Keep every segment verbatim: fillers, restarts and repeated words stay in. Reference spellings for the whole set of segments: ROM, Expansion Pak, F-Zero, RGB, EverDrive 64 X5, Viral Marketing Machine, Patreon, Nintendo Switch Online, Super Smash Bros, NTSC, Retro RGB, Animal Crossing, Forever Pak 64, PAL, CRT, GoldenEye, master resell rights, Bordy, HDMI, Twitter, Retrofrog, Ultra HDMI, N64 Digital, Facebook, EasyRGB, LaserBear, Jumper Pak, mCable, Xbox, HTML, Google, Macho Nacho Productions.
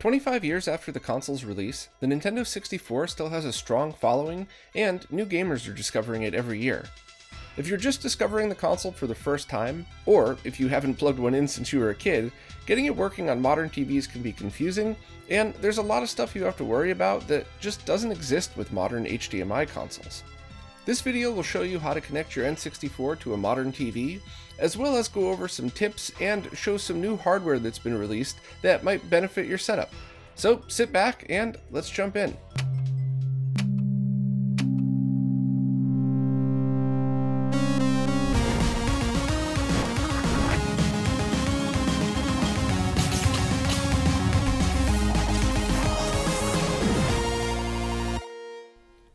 twenty-five years after the console's release, the Nintendo sixty-four still has a strong following, and new gamers are discovering it every year. If you're just discovering the console for the first time, or if you haven't plugged one in since you were a kid, getting it working on modern T Vs can be confusing, and there's a lot of stuff you have to worry about that just doesn't exist with modern H D M I consoles. This video will show you how to connect your N sixty-four to a modern T V, as well as go over some tips and show some new hardware that's been released that might benefit your setup. So sit back and let's jump in.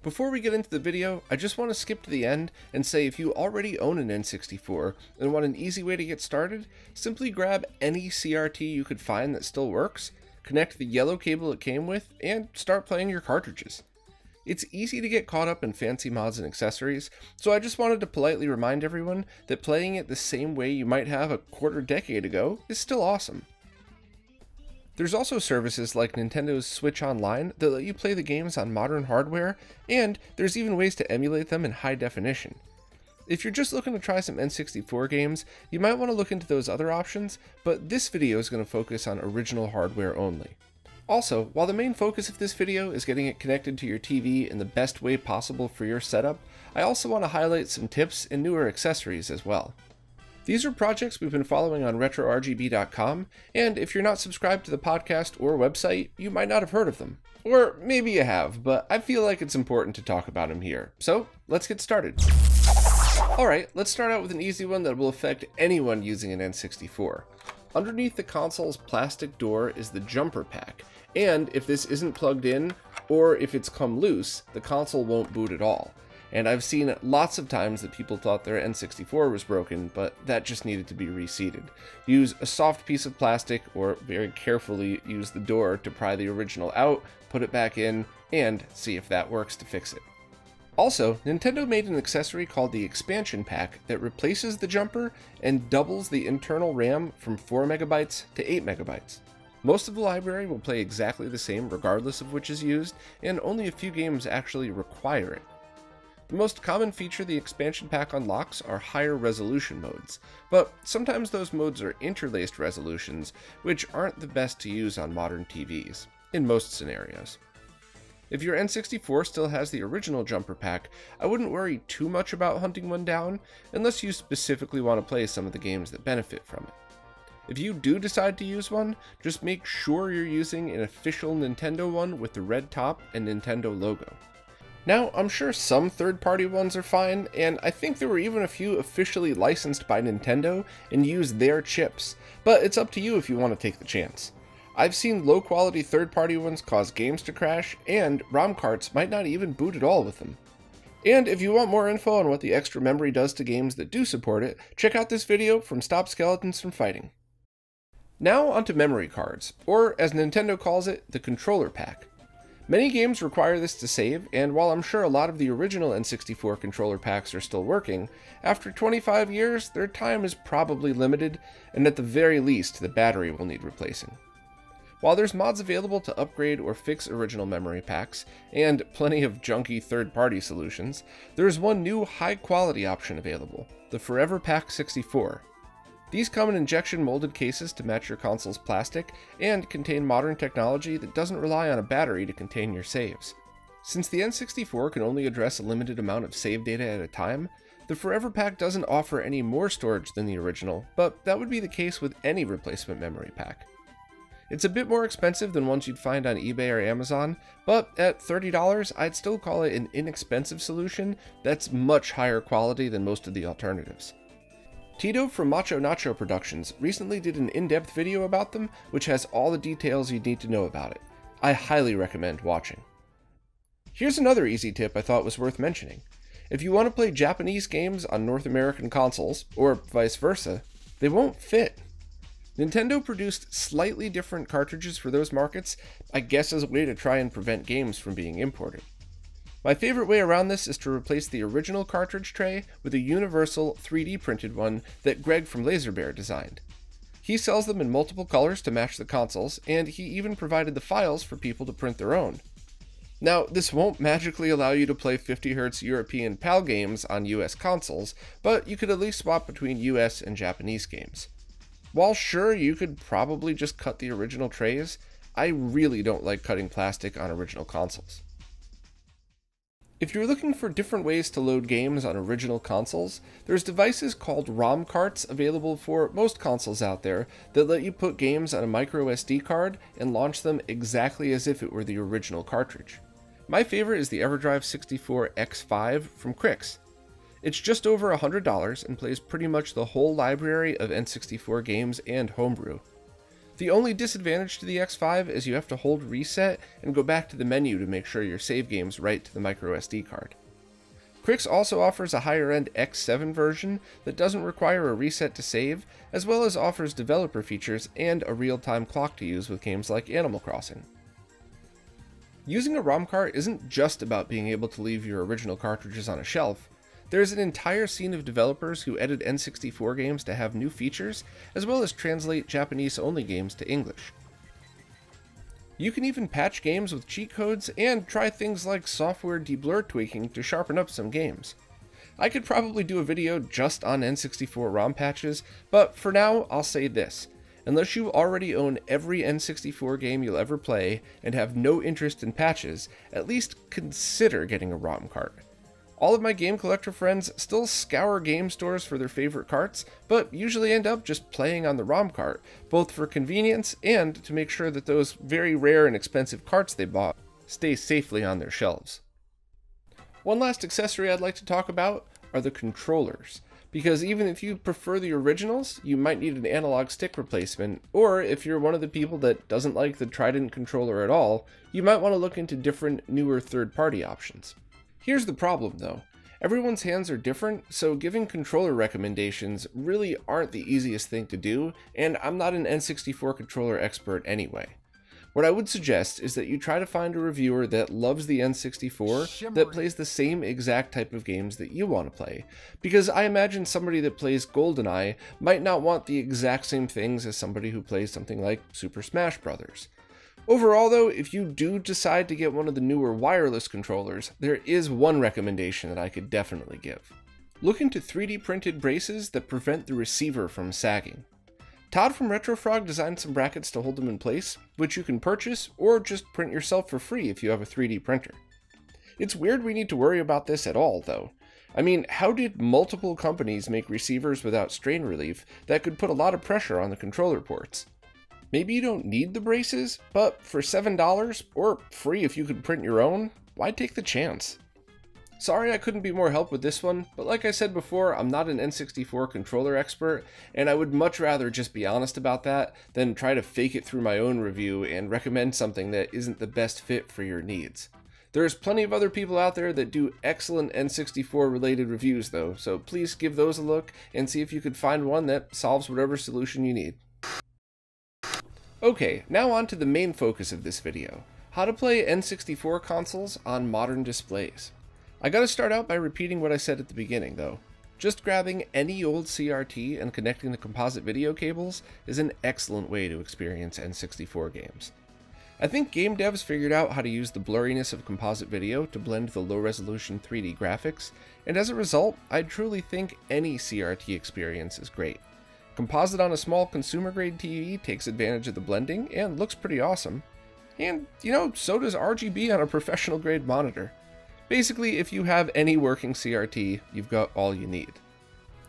Before we get into the video, I just want to skip to the end and say if you already own an N sixty-four and want an easy way to get started, simply grab any C R T you could find that still works, connect the yellow cable it came with, and start playing your cartridges. It's easy to get caught up in fancy mods and accessories, so I just wanted to politely remind everyone that playing it the same way you might have a quarter decade ago is still awesome. There's also services like Nintendo's Switch Online that let you play the games on modern hardware, and there's even ways to emulate them in high definition. If you're just looking to try some N sixty-four games, you might want to look into those other options, but this video is going to focus on original hardware only. Also, while the main focus of this video is getting it connected to your T V in the best way possible for your setup, I also want to highlight some tips and newer accessories as well. These are projects we've been following on Retro R G B dot com, and if you're not subscribed to the podcast or website, you might not have heard of them. Or maybe you have, but I feel like it's important to talk about them here. So let's get started. Alright, let's start out with an easy one that will affect anyone using an N sixty-four. Underneath the console's plastic door is the Jumper Pak, and if this isn't plugged in, or if it's come loose, the console won't boot at all. And I've seen lots of times that people thought their N sixty-four was broken, but that just needed to be reseated. Use a soft piece of plastic, or very carefully use the door to pry the original out, put it back in, and see if that works to fix it. Also, Nintendo made an accessory called the Expansion Pak that replaces the jumper and doubles the internal RAM from four megabytes to eight megabytes. Most of the library will play exactly the same regardless of which is used, and only a few games actually require it. The most common feature the Expansion Pak unlocks are higher resolution modes, but sometimes those modes are interlaced resolutions, which aren't the best to use on modern T Vs, in most scenarios. If your N sixty-four still has the original Jumper Pak, I wouldn't worry too much about hunting one down, unless you specifically want to play some of the games that benefit from it. If you do decide to use one, just make sure you're using an official Nintendo one with the red top and Nintendo logo. Now, I'm sure some third-party ones are fine, and I think there were even a few officially licensed by Nintendo and use their chips, but it's up to you if you want to take the chance. I've seen low-quality third-party ones cause games to crash, and ROM carts might not even boot at all with them. And if you want more info on what the extra memory does to games that do support it, check out this video from Stop Skeletons from Fighting. Now onto memory cards, or as Nintendo calls it, the Controller Pak. Many games require this to save, and while I'm sure a lot of the original N sixty-four controller packs are still working, after twenty-five years, their time is probably limited, and at the very least, the battery will need replacing. While there's mods available to upgrade or fix original memory packs, and plenty of junky third-party solutions, there is one new high-quality option available, the Forever Pak sixty-four. These come in injection molded cases to match your console's plastic and contain modern technology that doesn't rely on a battery to contain your saves. Since the N sixty-four can only address a limited amount of save data at a time, the Forever Pak doesn't offer any more storage than the original, but that would be the case with any replacement memory pack. It's a bit more expensive than ones you'd find on eBay or Amazon, but at thirty dollars, I'd still call it an inexpensive solution that's much higher quality than most of the alternatives. Tito from Macho Nacho Productions recently did an in-depth video about them, which has all the details you need to know about it. I highly recommend watching. Here's another easy tip I thought was worth mentioning. If you want to play Japanese games on North American consoles, or vice versa, they won't fit. Nintendo produced slightly different cartridges for those markets, I guess as a way to try and prevent games from being imported. My favorite way around this is to replace the original cartridge tray with a universal three D printed one that Greg from LaserBear designed. He sells them in multiple colors to match the consoles, and he even provided the files for people to print their own. Now, this won't magically allow you to play fifty hertz European PAL games on U S consoles, but you could at least swap between U S and Japanese games. While sure, you could probably just cut the original trays, I really don't like cutting plastic on original consoles. If you're looking for different ways to load games on original consoles, there's devices called ROM carts available for most consoles out there that let you put games on a micro S D card and launch them exactly as if it were the original cartridge. My favorite is the EverDrive sixty-four X five from Krix. It's just over one hundred dollars and plays pretty much the whole library of N sixty-four games and homebrew. The only disadvantage to the X five is you have to hold reset and go back to the menu to make sure your save games write to the micro S D card. Krix also offers a higher-end X seven version that doesn't require a reset to save, as well as offers developer features and a real-time clock to use with games like Animal Crossing. Using a ROM cart isn't just about being able to leave your original cartridges on a shelf. There's an entire scene of developers who edit N sixty-four games to have new features, as well as translate Japanese-only games to English. You can even patch games with cheat codes and try things like software de-blur tweaking to sharpen up some games. I could probably do a video just on N sixty-four ROM patches, but for now I'll say this. Unless you already own every N sixty-four game you'll ever play and have no interest in patches, at least consider getting a ROM cart. All of my game collector friends still scour game stores for their favorite carts, but usually end up just playing on the ROM cart, both for convenience and to make sure that those very rare and expensive carts they bought stay safely on their shelves. One last accessory I'd like to talk about are the controllers, because even if you prefer the originals, you might need an analog stick replacement, or if you're one of the people that doesn't like the Trident controller at all, you might want to look into different, newer third-party options. Here's the problem though, everyone's hands are different, so giving controller recommendations really aren't the easiest thing to do, and I'm not an N sixty-four controller expert anyway. What I would suggest is that you try to find a reviewer that loves the N sixty-four Shimmering. that plays the same exact type of games that you want to play, because I imagine somebody that plays GoldenEye might not want the exact same things as somebody who plays something like Super Smash Bros. Overall though, if you do decide to get one of the newer wireless controllers, there is one recommendation that I could definitely give. Look into three D printed braces that prevent the receiver from sagging. Todd from Retrofrog designed some brackets to hold them in place, which you can purchase or just print yourself for free if you have a three D printer. It's weird we need to worry about this at all though. I mean, how did multiple companies make receivers without strain relief that could put a lot of pressure on the controller ports? Maybe you don't need the braces, but for seven dollars, or free if you could print your own, why take the chance? Sorry I couldn't be more help with this one, but like I said before, I'm not an N sixty-four controller expert, and I would much rather just be honest about that than try to fake it through my own review and recommend something that isn't the best fit for your needs. There's plenty of other people out there that do excellent N sixty-four related reviews though, so please give those a look and see if you could find one that solves whatever solution you need. Okay, now on to the main focus of this video, how to play N sixty-four consoles on modern displays. I gotta start out by repeating what I said at the beginning though. Just grabbing any old C R T and connecting the composite video cables is an excellent way to experience N sixty-four games. I think game devs figured out how to use the blurriness of composite video to blend the low-resolution three D graphics, and as a result, I truly think any C R T experience is great. Composite on a small consumer-grade T V takes advantage of the blending and looks pretty awesome. And, you know, so does R G B on a professional-grade monitor. Basically, if you have any working C R T, you've got all you need.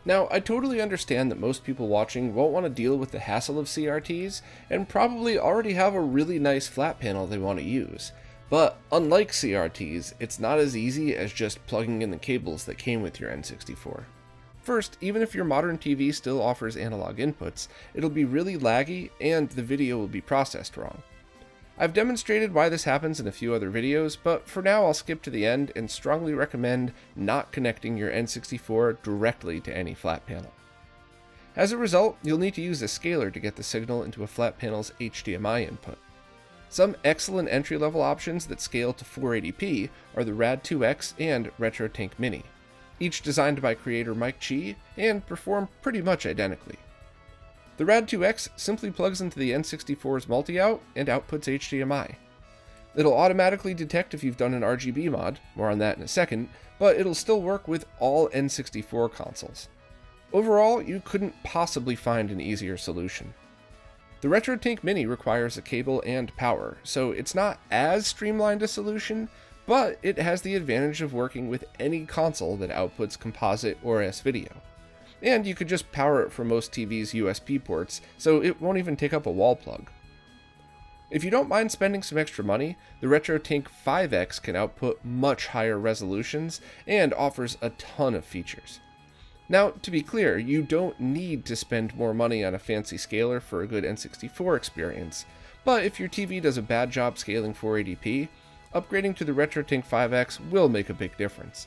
Now, I totally understand that most people watching won't want to deal with the hassle of C R Ts, and probably already have a really nice flat panel they want to use. But, unlike C R Ts, it's not as easy as just plugging in the cables that came with your N sixty-four. First, even if your modern T V still offers analog inputs, it'll be really laggy and the video will be processed wrong. I've demonstrated why this happens in a few other videos, but for now I'll skip to the end and strongly recommend not connecting your N sixty-four directly to any flat panel. As a result, you'll need to use a scaler to get the signal into a flat panel's H D M I input. Some excellent entry-level options that scale to four eighty p are the R A D two X and RetroTINK Mini. Each designed by creator Mike Chi, and perform pretty much identically. The R A D two X simply plugs into the N sixty-four's multi-out and outputs H D M I. It'll automatically detect if you've done an R G B mod, more on that in a second, but it'll still work with all N sixty-four consoles. Overall, you couldn't possibly find an easier solution. The RetroTINK Mini requires a cable and power, so it's not as streamlined a solution, but it has the advantage of working with any console that outputs composite or S-Video. And you could just power it from most T Vs' U S B ports, so it won't even take up a wall plug. If you don't mind spending some extra money, the RetroTINK five X can output much higher resolutions and offers a ton of features. Now, to be clear, you don't need to spend more money on a fancy scaler for a good N sixty-four experience, but if your T V does a bad job scaling four eighty p, upgrading to the RetroTINK five X will make a big difference.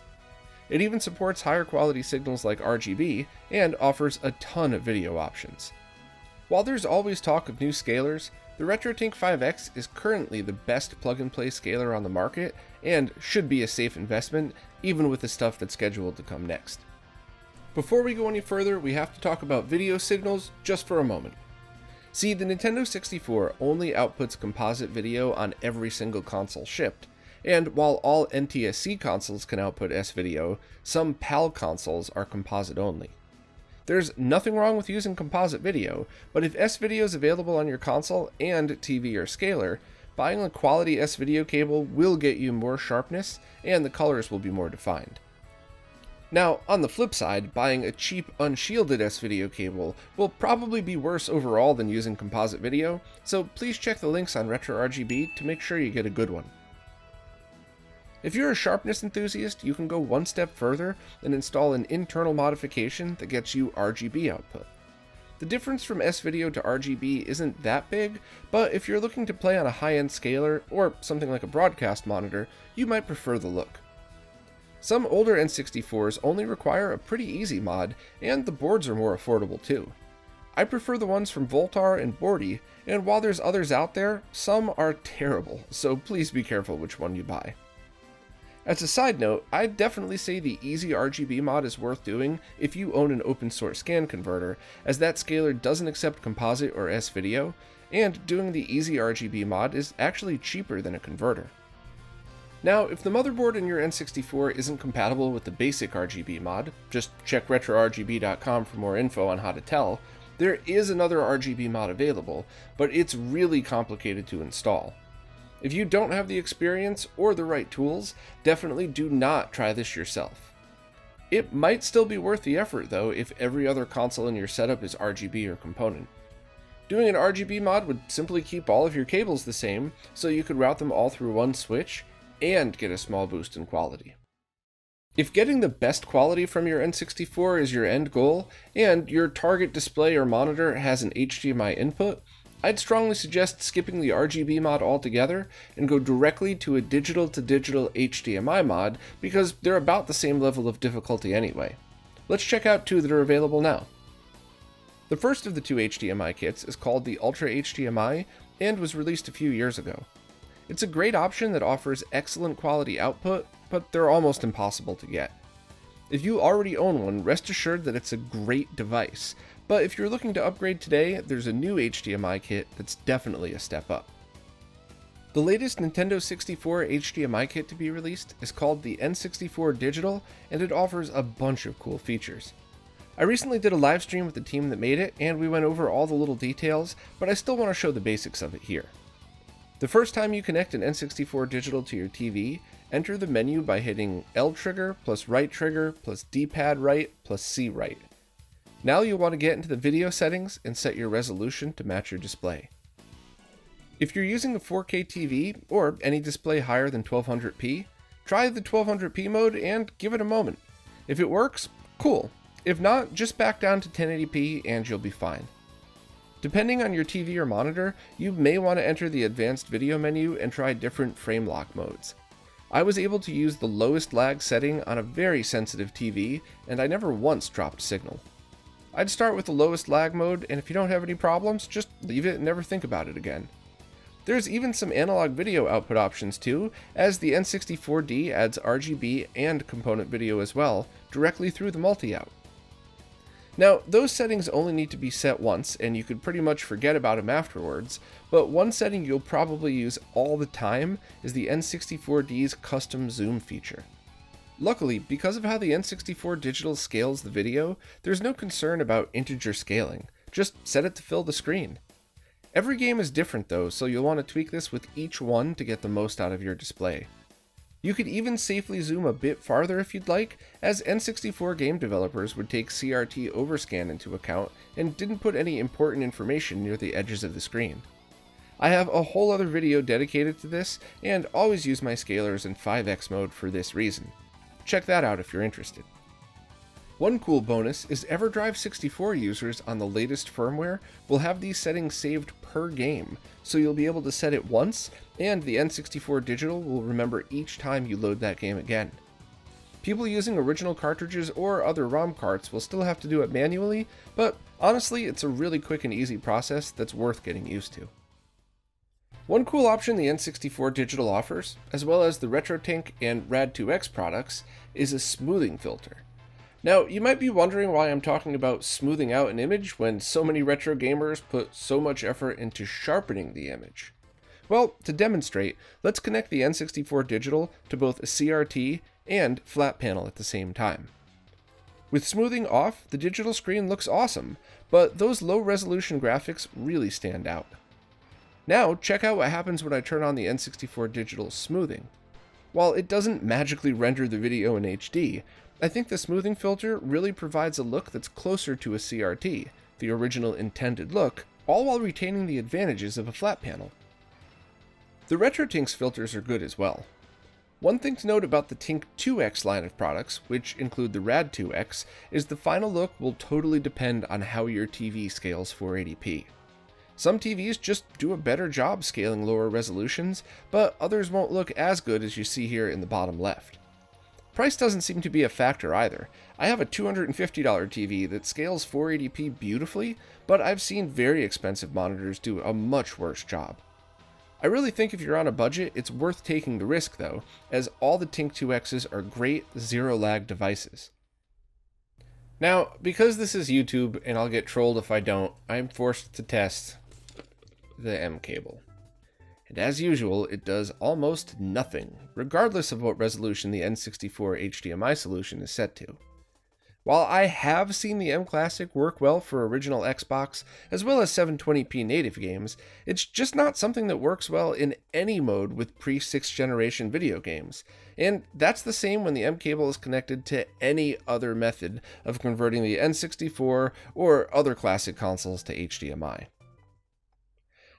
It even supports higher quality signals like R G B and offers a ton of video options. While there's always talk of new scalers, the RetroTINK five X is currently the best plug-and-play scaler on the market and should be a safe investment, even with the stuff that's scheduled to come next. Before we go any further, we have to talk about video signals just for a moment. See, the Nintendo sixty-four only outputs composite video on every single console shipped, and while all N T S C consoles can output S-Video, some PAL consoles are composite only. There's nothing wrong with using composite video, but if S-Video is available on your console and T V or scaler, buying a quality S-Video cable will get you more sharpness and the colors will be more defined. Now, on the flip side, buying a cheap, unshielded S-Video cable will probably be worse overall than using composite video, so please check the links on RetroRGB to make sure you get a good one. If you're a sharpness enthusiast, you can go one step further and install an internal modification that gets you R G B output. The difference from S-Video to R G B isn't that big, but if you're looking to play on a high-end scaler or something like a broadcast monitor, you might prefer the look. Some older N sixty-fours only require a pretty easy mod, and the boards are more affordable too. I prefer the ones from Voltar and Bordy, and while there's others out there, some are terrible, so please be careful which one you buy. As a side note, I'd definitely say the EasyRGB mod is worth doing if you own an open source scan converter, as that scaler doesn't accept composite or S-Video, and doing the EasyRGB mod is actually cheaper than a converter. Now, if the motherboard in your N sixty-four isn't compatible with the basic R G B mod, just check Retro R G B dot com for more info on how to tell. There is another R G B mod available, but it's really complicated to install. If you don't have the experience or the right tools, definitely do not try this yourself. It might still be worth the effort though if every other console in your setup is R G B or component. Doing an R G B mod would simply keep all of your cables the same, so you could route them all through one switch and get a small boost in quality. If getting the best quality from your N sixty-four is your end goal, and your target display or monitor has an H D M I input, I'd strongly suggest skipping the R G B mod altogether and go directly to a digital-to-digital H D M I mod because they're about the same level of difficulty anyway. Let's check out two that are available now. The first of the two H D M I kits is called the Ultra H D M I and was released a few years ago. It's a great option that offers excellent quality output, but they're almost impossible to get. If you already own one, rest assured that it's a great device, but if you're looking to upgrade today, there's a new H D M I kit that's definitely a step up. The latest Nintendo sixty-four H D M I kit to be released is called the N sixty-four Digital, and it offers a bunch of cool features. I recently did a live stream with the team that made it, and we went over all the little details, but I still want to show the basics of it here. The first time you connect an N sixty-four Digital to your T V, enter the menu by hitting L trigger plus right trigger plus D-pad right plus C right. Now you'll want to get into the video settings and set your resolution to match your display. If you're using a four K T V or any display higher than twelve hundred p, try the twelve hundred p mode and give it a moment. If it works, cool. If not, just back down to ten eighty p and you'll be fine. Depending on your T V or monitor, you may want to enter the advanced video menu and try different frame lock modes. I was able to use the lowest lag setting on a very sensitive T V, and I never once dropped signal. I'd start with the lowest lag mode, and if you don't have any problems, just leave it and never think about it again. There's even some analog video output options too, as the N sixty-four D adds R G B and component video as well, directly through the multi-out. Now, those settings only need to be set once, and you could pretty much forget about them afterwards, but one setting you'll probably use all the time is the N sixty-four D's custom zoom feature. Luckily, because of how the N sixty-four Digital scales the video, there's no concern about integer scaling. Just set it to fill the screen. Every game is different though, so you'll want to tweak this with each one to get the most out of your display. You could even safely zoom a bit farther if you'd like, as N sixty-four game developers would take C R T overscan into account and didn't put any important information near the edges of the screen. I have a whole other video dedicated to this, and always use my scalers in five X mode for this reason. Check that out if you're interested. One cool bonus is EverDrive sixty-four users on the latest firmware will have these settings saved per game, so you'll be able to set it once, and the N sixty-four Digital will remember each time you load that game again. People using original cartridges or other ROM carts will still have to do it manually, but honestly it's a really quick and easy process that's worth getting used to. One cool option the N sixty-four Digital offers, as well as the RetroTINK and RAD two X products, is a smoothing filter. Now, you might be wondering why I'm talking about smoothing out an image when so many retro gamers put so much effort into sharpening the image. Well, to demonstrate, let's connect the N sixty-four Digital to both a C R T and flat panel at the same time. With smoothing off, the digital screen looks awesome, but those low-resolution graphics really stand out. Now, check out what happens when I turn on the N sixty-four Digital smoothing. While it doesn't magically render the video in H D, I think the smoothing filter really provides a look that's closer to a C R T, the original intended look, all while retaining the advantages of a flat panel. The RetroTINK's filters are good as well. One thing to note about the TINK two X line of products, which include the RAD two X, is the final look will totally depend on how your T V scales four eighty p. Some T Vs just do a better job scaling lower resolutions, but others won't look as good as you see here in the bottom left. Price doesn't seem to be a factor either. I have a two hundred fifty dollar T V that scales four eighty p beautifully, but I've seen very expensive monitors do a much worse job. I really think if you're on a budget, it's worth taking the risk though, as all the TINK two X's are great zero-lag devices. Now, because this is YouTube and I'll get trolled if I don't, I'm forced to test the mCable. And as usual, it does almost nothing, regardless of what resolution the N sixty-four H D M I solution is set to. While I have seen the mClassic work well for original Xbox, as well as seven twenty p native games, it's just not something that works well in any mode with pre-sixth generation video games, and that's the same when the mCable is connected to any other method of converting the N sixty-four or other classic consoles to H D M I.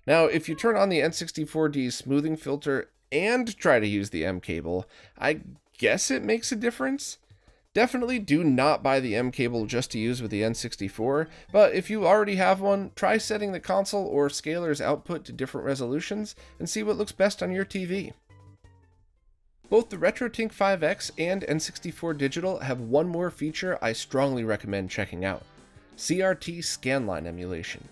Now, if you turn on the N sixty-four D's smoothing filter and try to use the mCable, I guess it makes a difference? Definitely do not buy the mCable just to use with the N sixty-four, but if you already have one, try setting the console or scaler's output to different resolutions and see what looks best on your T V. Both the RetroTINK five X and N sixty-four Digital have one more feature I strongly recommend checking out: C R T scanline emulation.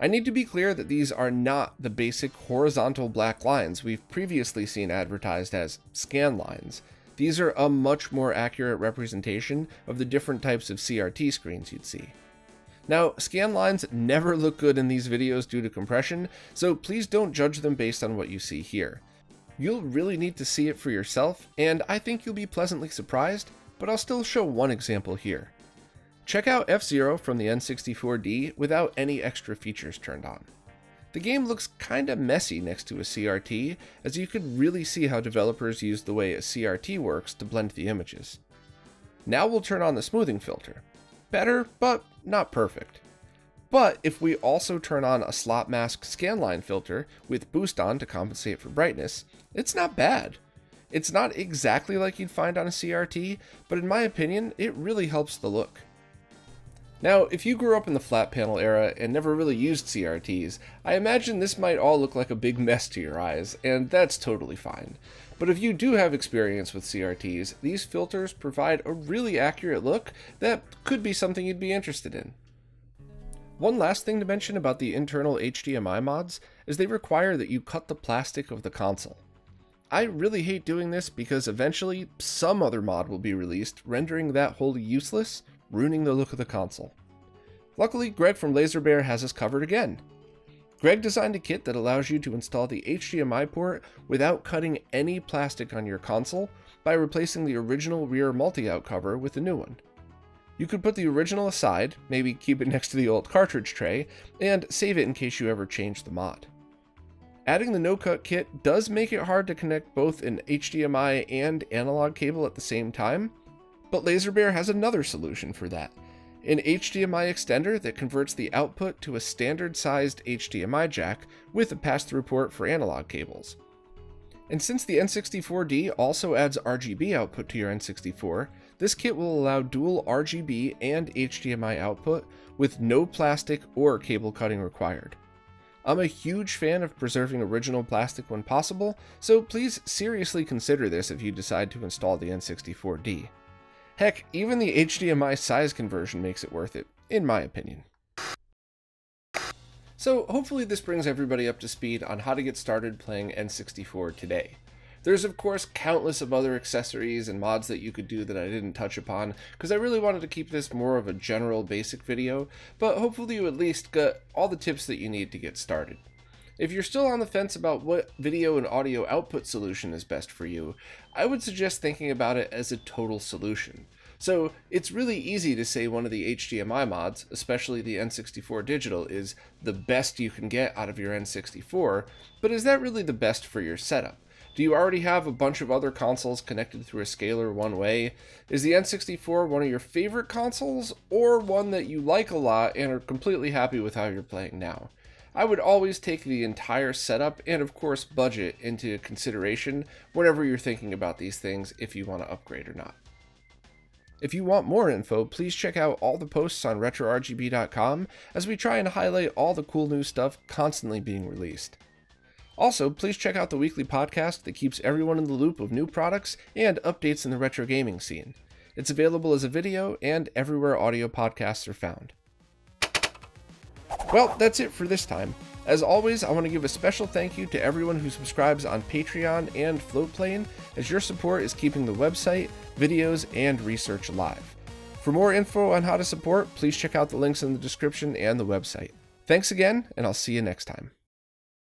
I need to be clear that these are not the basic horizontal black lines we've previously seen advertised as scan lines. These are a much more accurate representation of the different types of C R T screens you'd see. Now, scan lines never look good in these videos due to compression, so please don't judge them based on what you see here. You'll really need to see it for yourself, and I think you'll be pleasantly surprised, but I'll still show one example here. Check out F-Zero from the N sixty-four D without any extra features turned on. The game looks kinda messy next to a C R T, as you could really see how developers use the way a C R T works to blend the images. Now we'll turn on the smoothing filter. Better, but not perfect. But if we also turn on a slot mask scanline filter with boost on to compensate for brightness, it's not bad. It's not exactly like you'd find on a C R T, but in my opinion, it really helps the look. Now, if you grew up in the flat panel era and never really used C R Ts, I imagine this might all look like a big mess to your eyes, and that's totally fine. But if you do have experience with C R Ts, these filters provide a really accurate look that could be something you'd be interested in. One last thing to mention about the internal H D M I mods is they require that you cut the plastic of the console. I really hate doing this because eventually some other mod will be released, rendering that wholly useless, ruining the look of the console. Luckily, Greg from LaserBear has us covered again. Greg designed a kit that allows you to install the H D M I port without cutting any plastic on your console by replacing the original rear multi-out cover with a new one. You could put the original aside, maybe keep it next to the old cartridge tray, and save it in case you ever change the mod. Adding the no-cut kit does make it hard to connect both an H D M I and analog cable at the same time, but LaserBear has another solution for that. An H D M I extender that converts the output to a standard-sized H D M I jack with a pass-through port for analog cables. And since the N sixty-four D also adds R G B output to your N sixty-four, this kit will allow dual R G B and H D M I output with no plastic or cable cutting required. I'm a huge fan of preserving original plastic when possible, so please seriously consider this if you decide to install the N sixty-four D. Heck, even the H D M I size conversion makes it worth it, in my opinion. So hopefully this brings everybody up to speed on how to get started playing N sixty-four today. There's of course countless of other accessories and mods that you could do that I didn't touch upon, because I really wanted to keep this more of a general basic video, but hopefully you at least got all the tips that you need to get started. If you're still on the fence about what video and audio output solution is best for you, I would suggest thinking about it as a total solution. So it's really easy to say one of the H D M I mods, especially the N sixty-four Digital, is the best you can get out of your N sixty-four, but is that really the best for your setup? Do you already have a bunch of other consoles connected through a scaler one way? Is the N sixty-four one of your favorite consoles, or one that you like a lot and are completely happy with how you're playing now? I would always take the entire setup and of course budget into consideration whenever you're thinking about these things if you want to upgrade or not. If you want more info, please check out all the posts on Retro R G B dot com as we try and highlight all the cool new stuff constantly being released. Also, please check out the weekly podcast that keeps everyone in the loop of new products and updates in the retro gaming scene. It's available as a video and everywhere audio podcasts are found. Well, that's it for this time. As always, I want to give a special thank you to everyone who subscribes on Patreon and Floatplane, as your support is keeping the website, videos, and research alive. For more info on how to support, please check out the links in the description and the website. Thanks again, and I'll see you next time.